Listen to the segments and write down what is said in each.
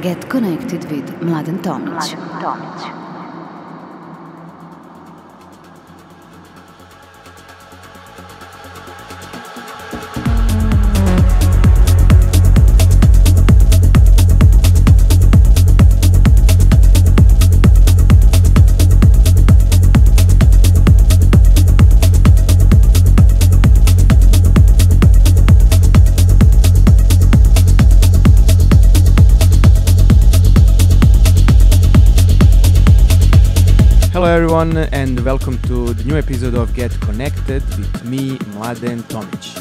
Get connected with Mladen Tomić. Hello everyone and welcome to the new episode of Get Connected with me, Mladen Tomić.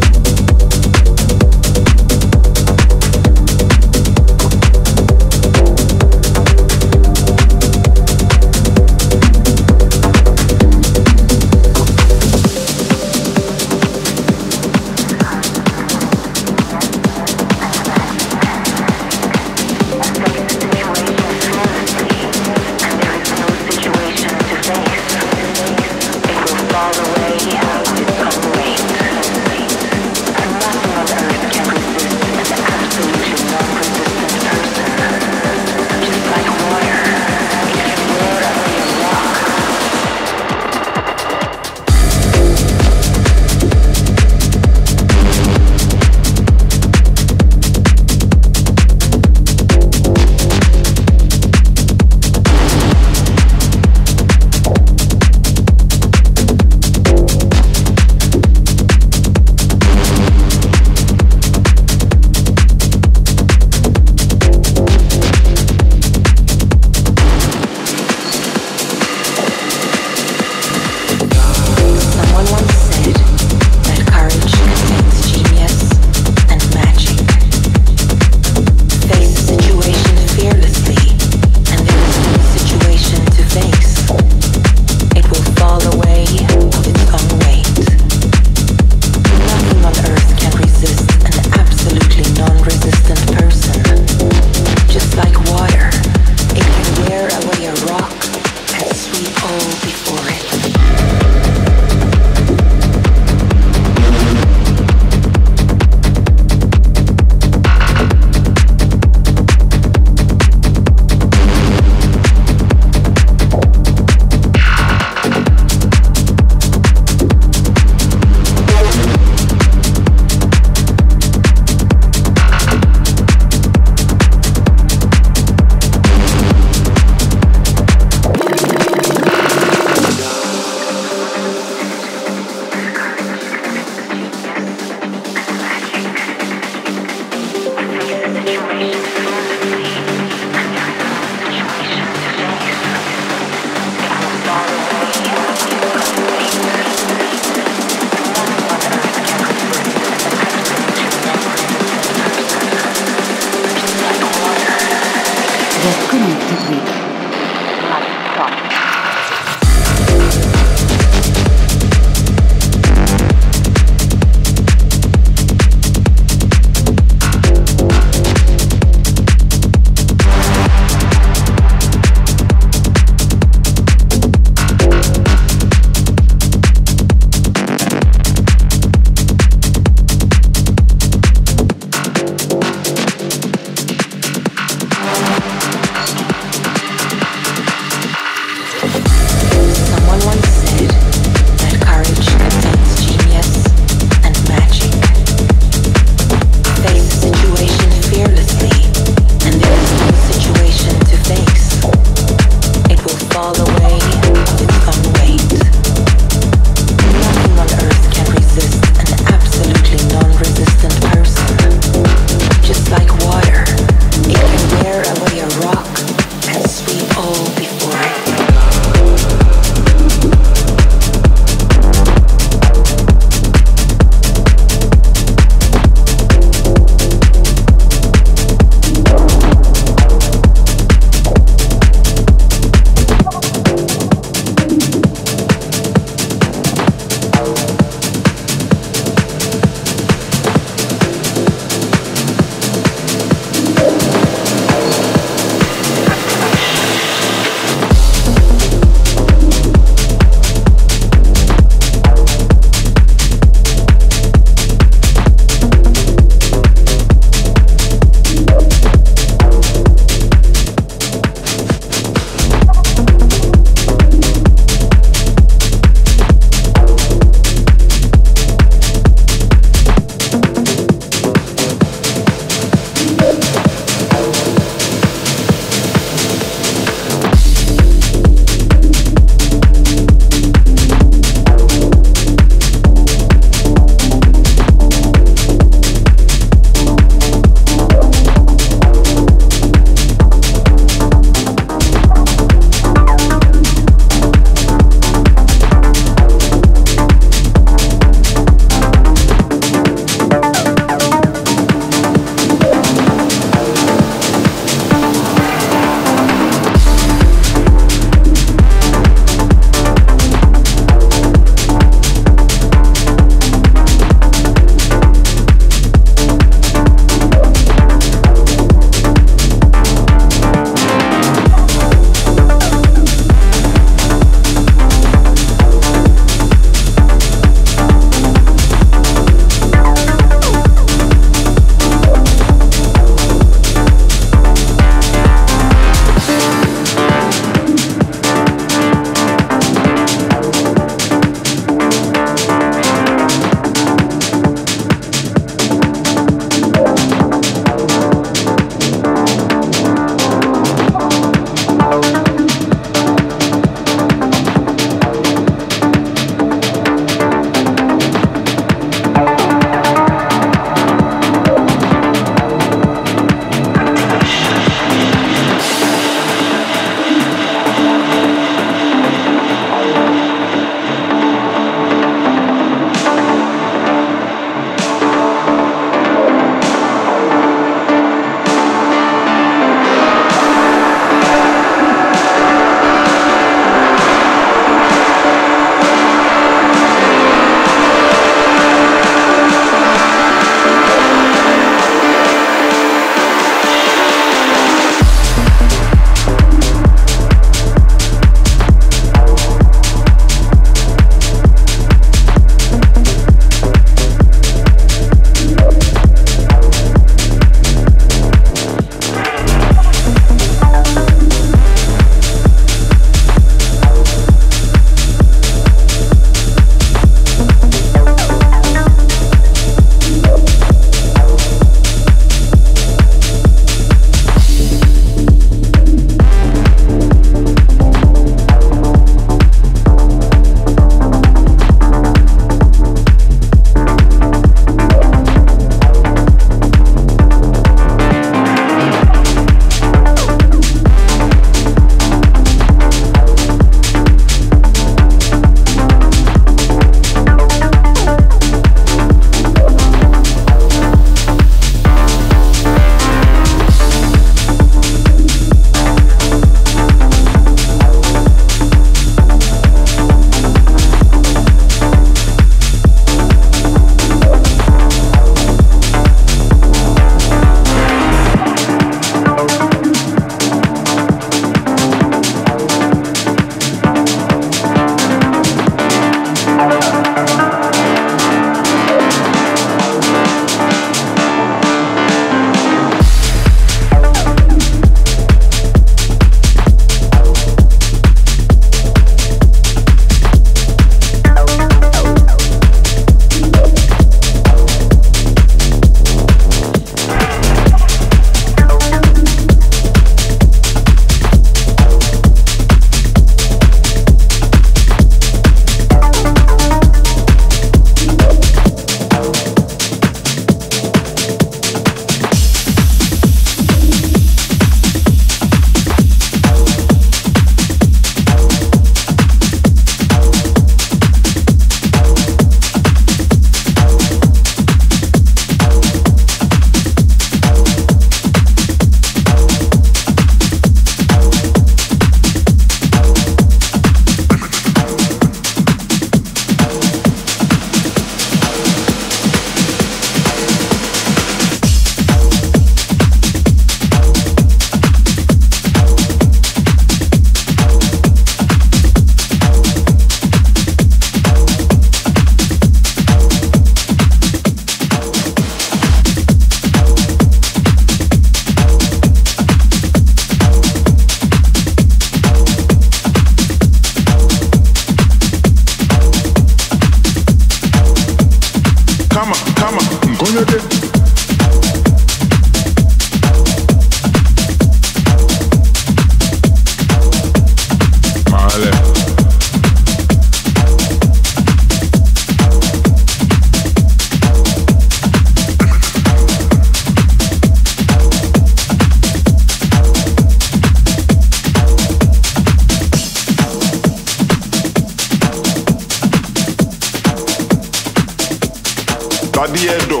Adiedo.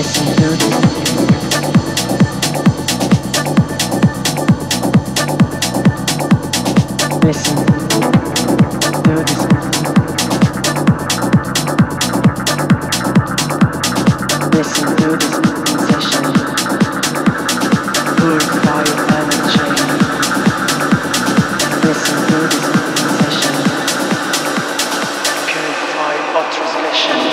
Purify of transmission.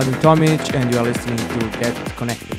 Mladen Tomić and you are listening to Get Connected.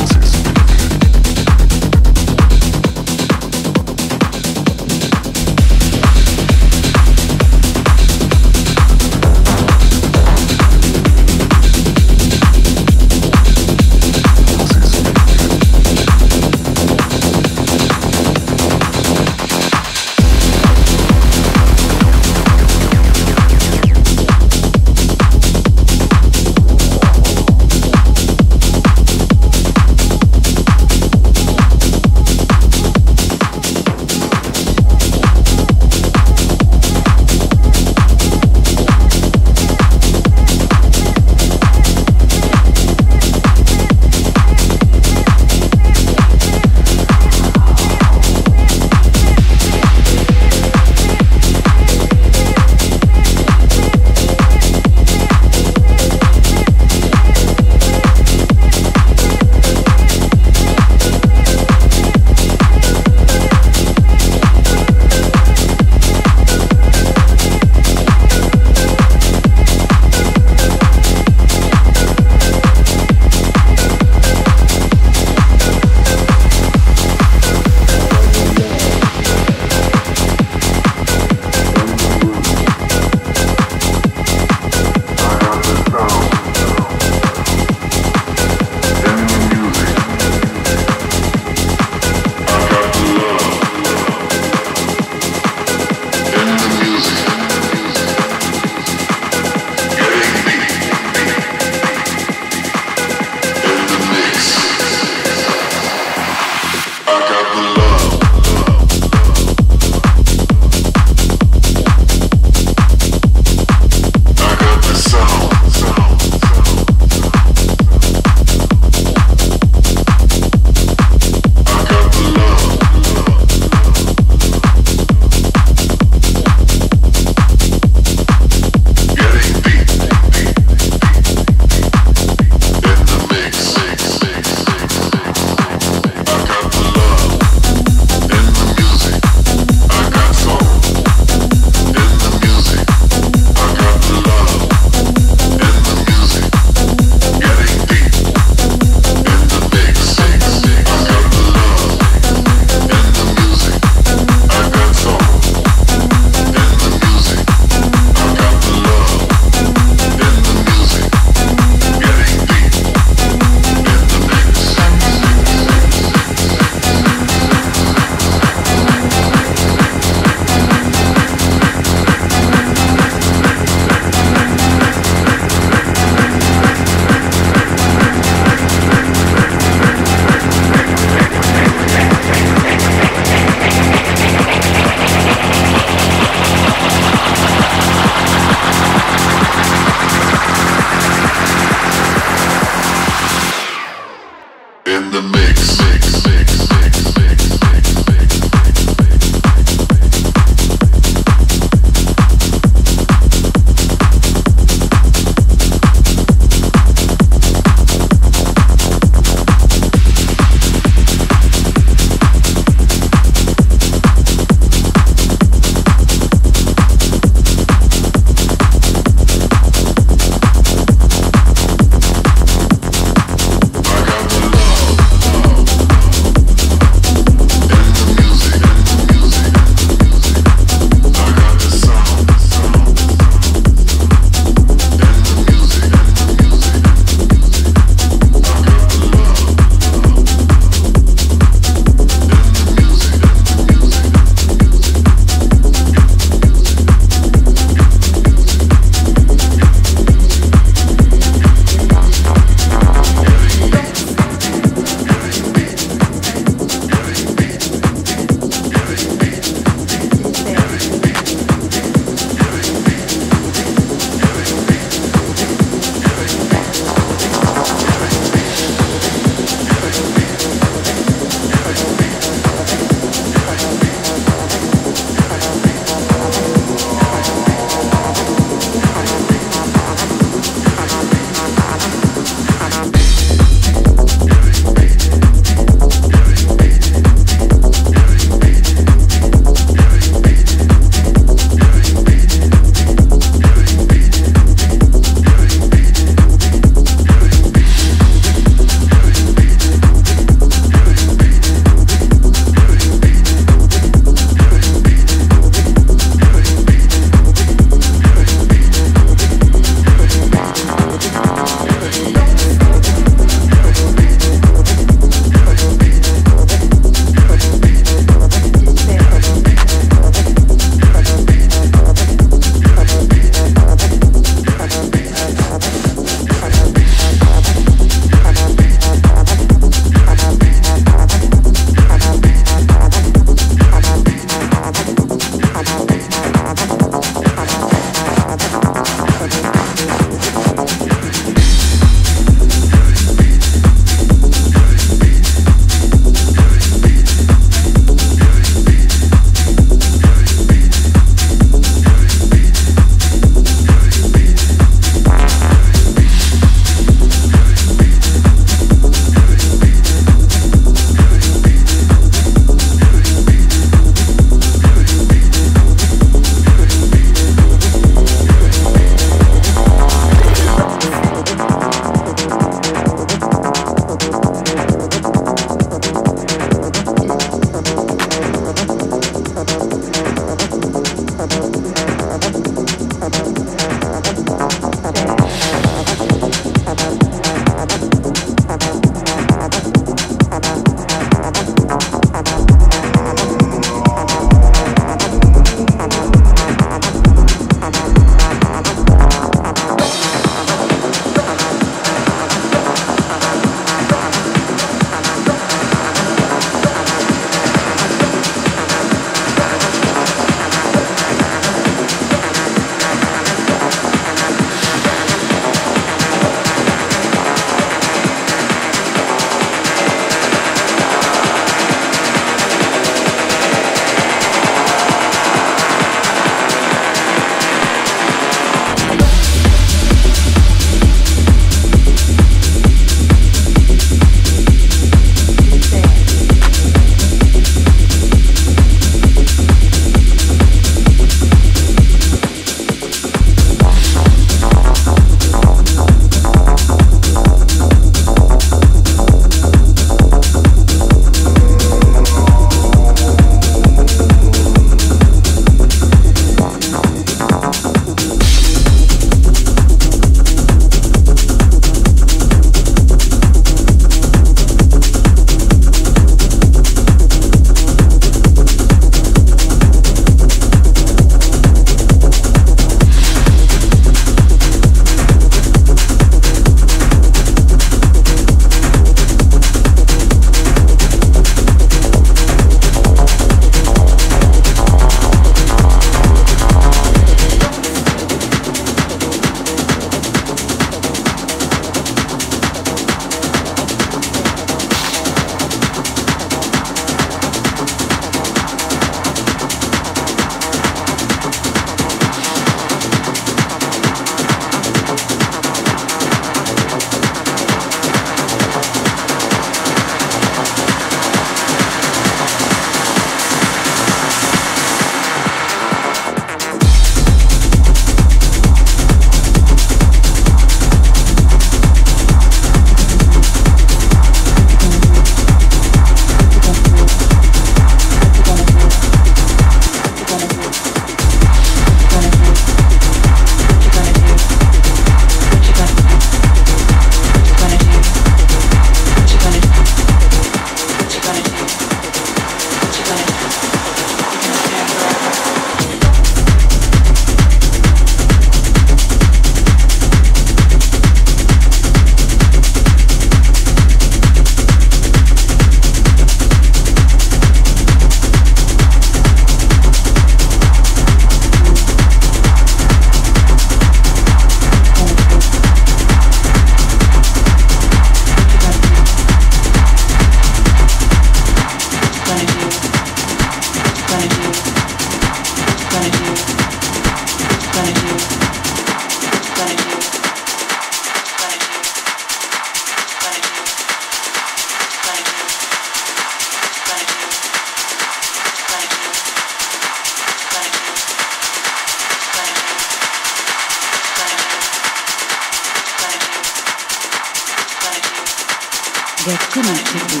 There's too much to do.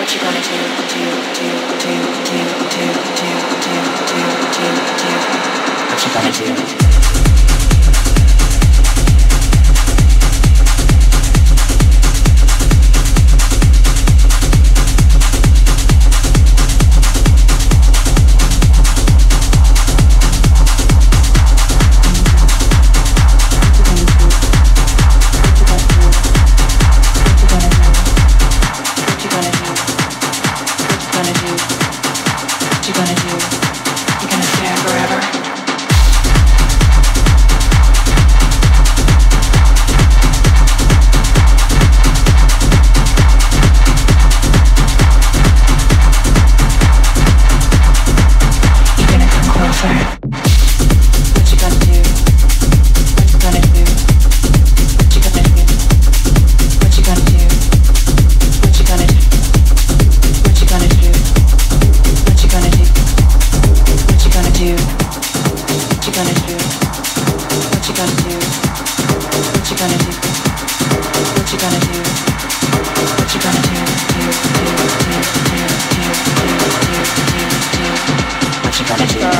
What you gonna do? What you gonna do? What you gonna do? What you gonna do? What you gonna do? What you gonna do? What you gonna do? What you gonna do? What you gonna do? What you gonna do? What you gonna do? What you gonna do? What you gonna do? What you gonna do?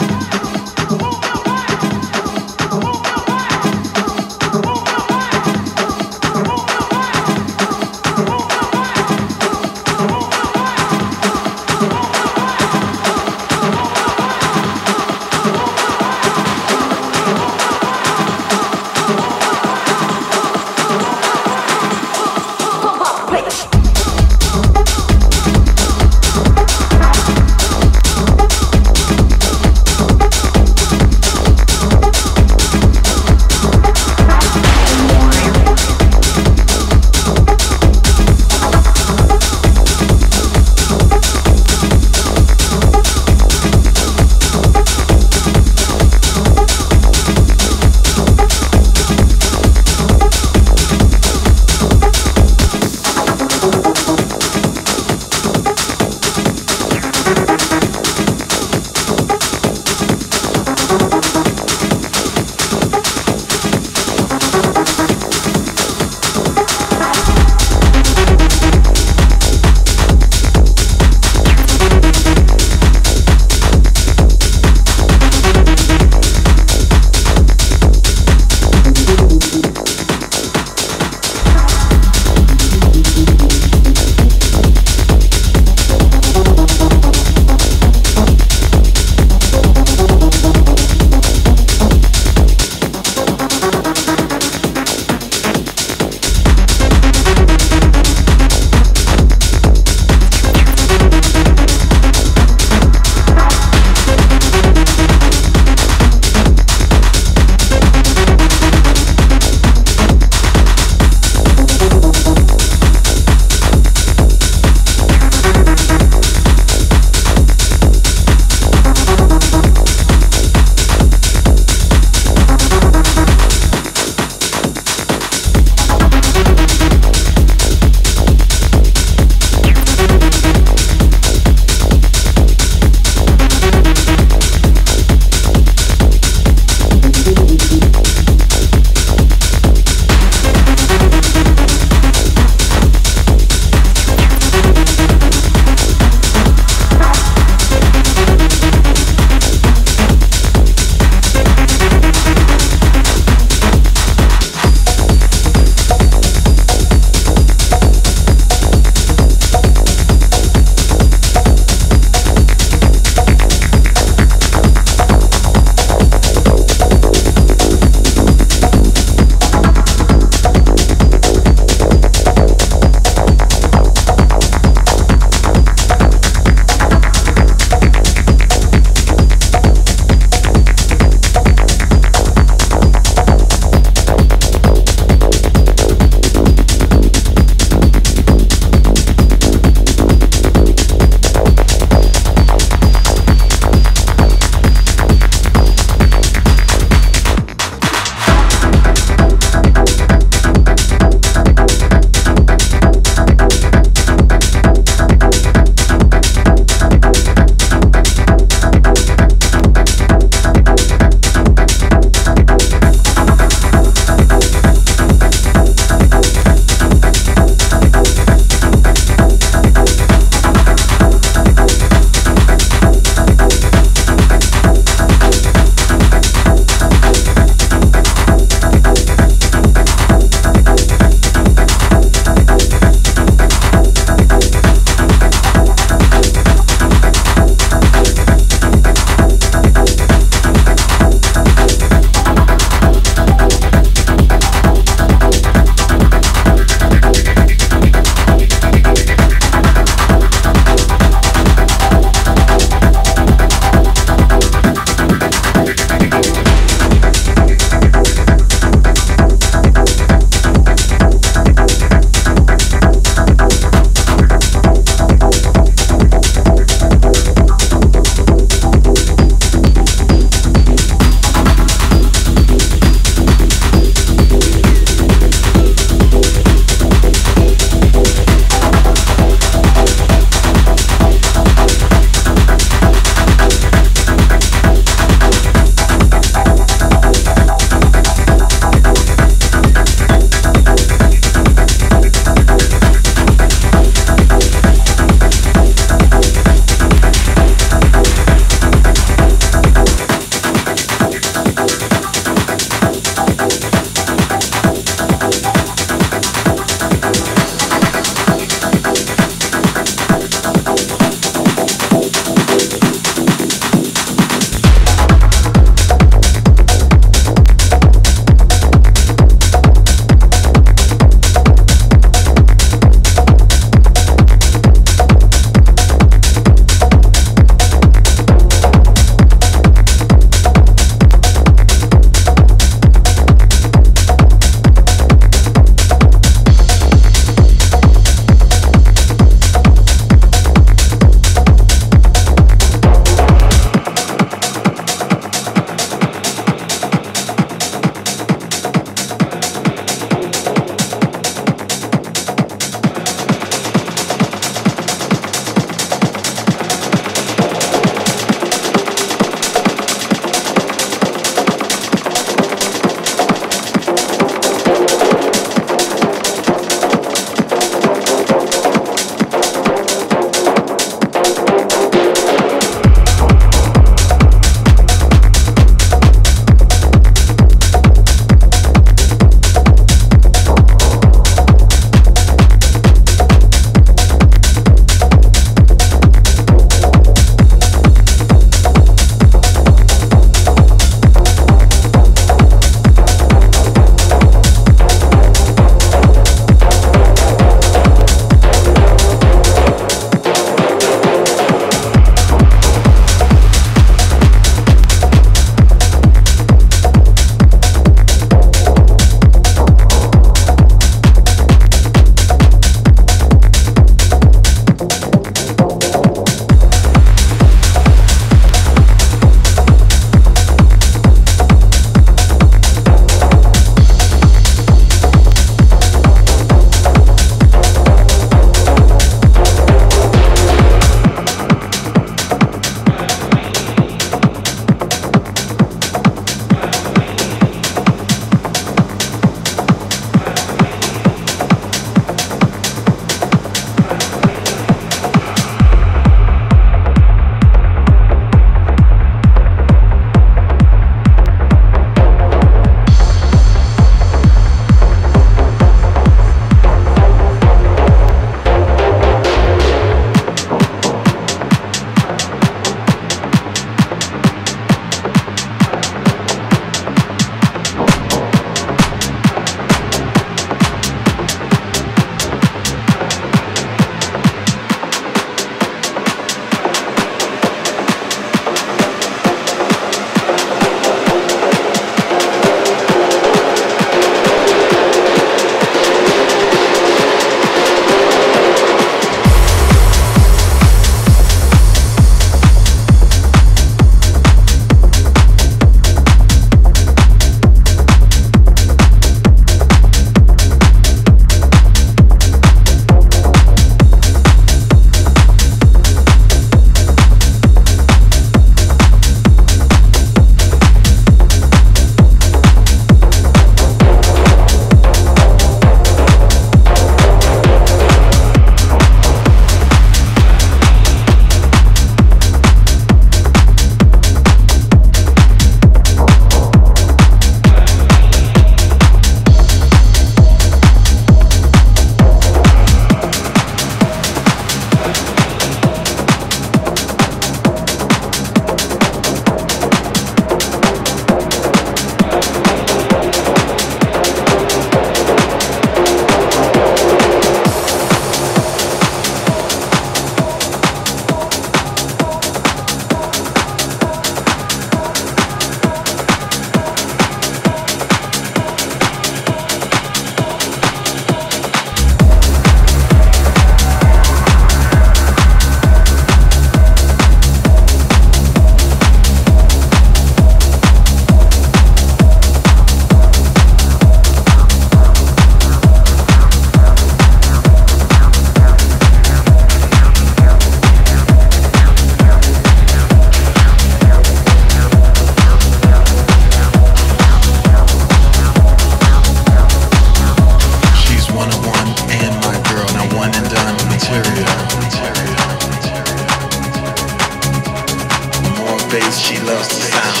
space, she loves the sound.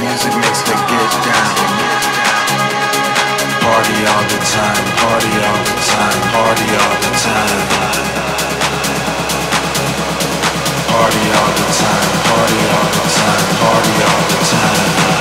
Music makes her get down. Party all the time, party all the time, party all the time. Party all the time, party all the time, party all the time.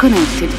Disconnected.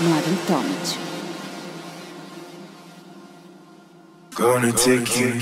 Mladen Tomić. Gonna take you.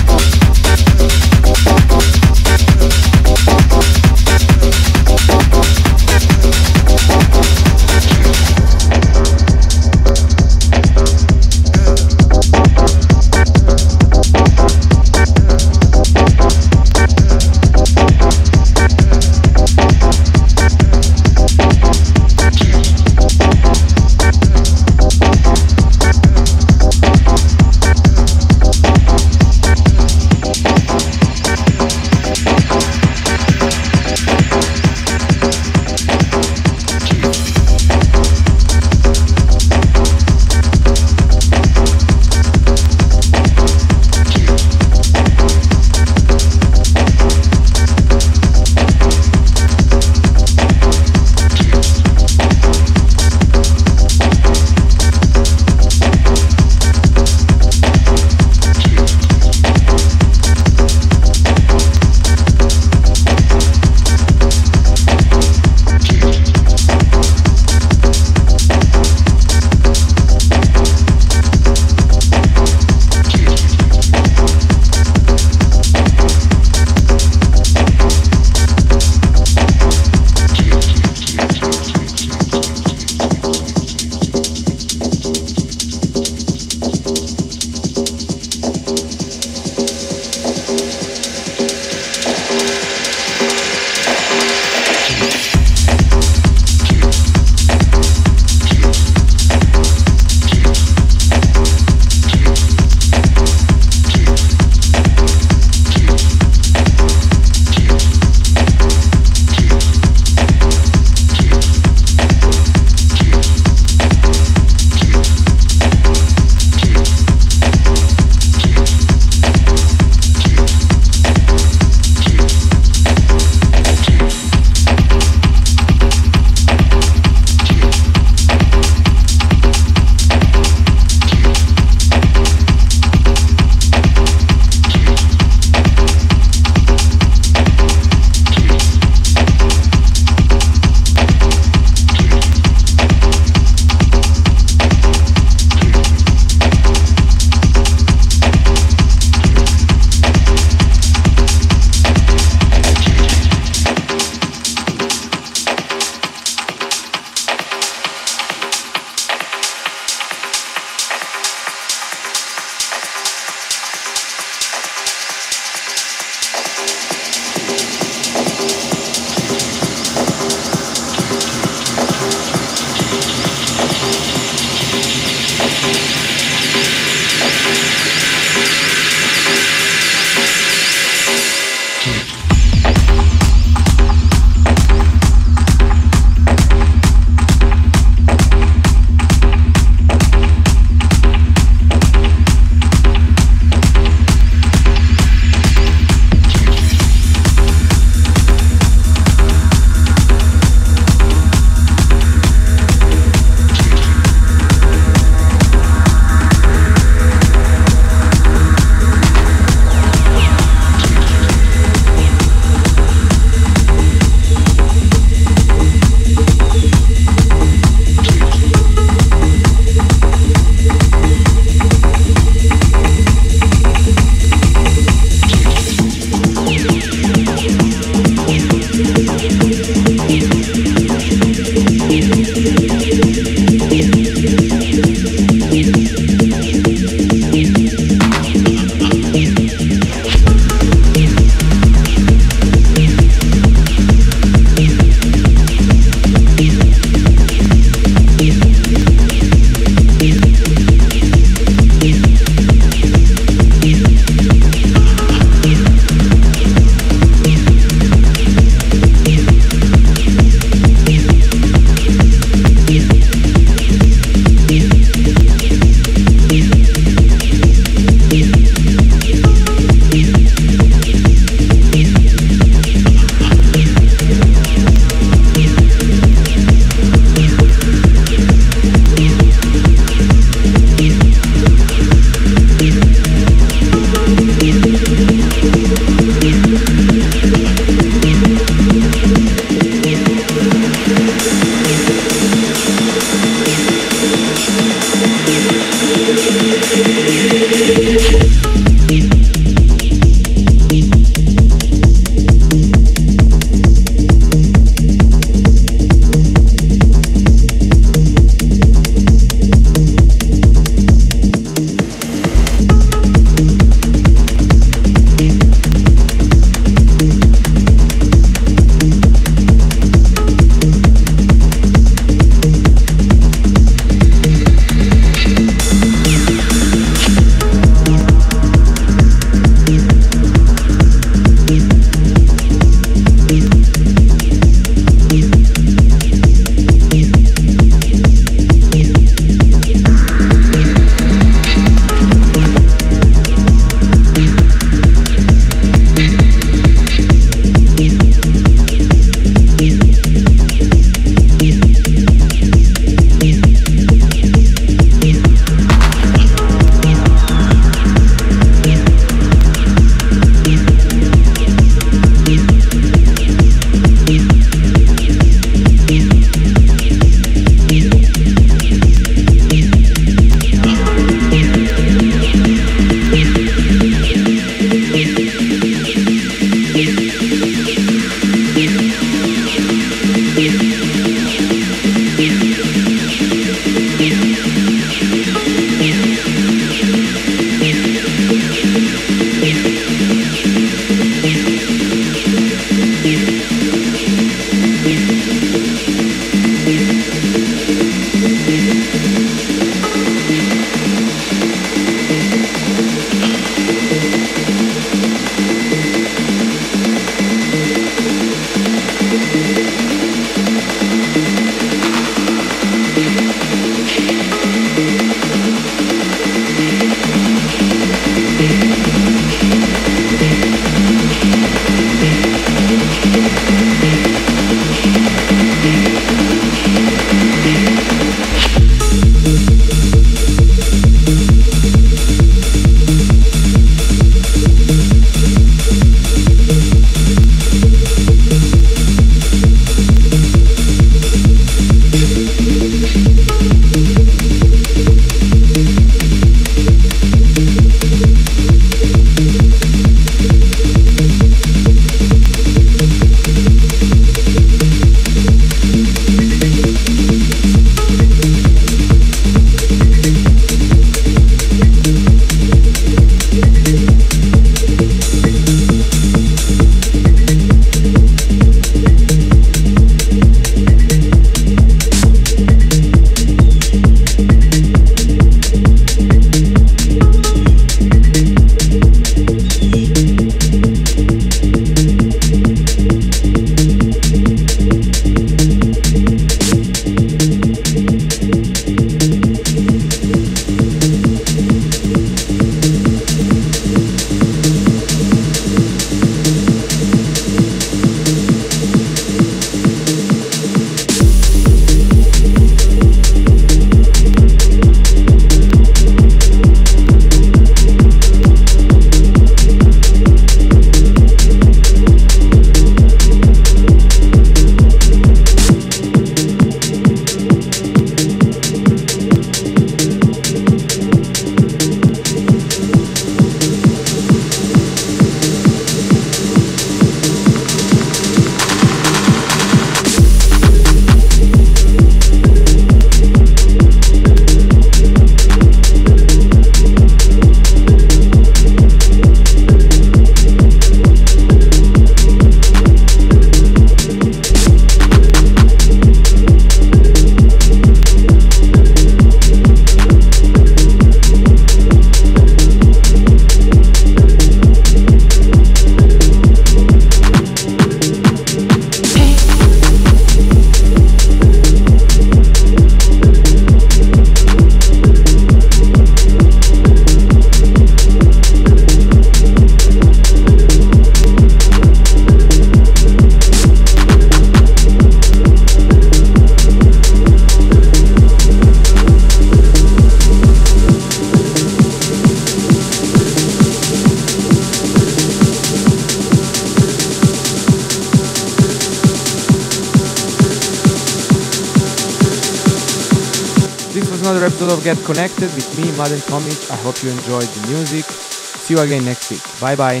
This was another episode of Get Connected with me, Mladen Tomić. I hope you enjoyed the music. See you again next week. Bye bye.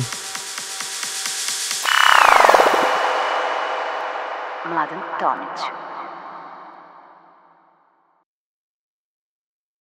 Mladen Tomić.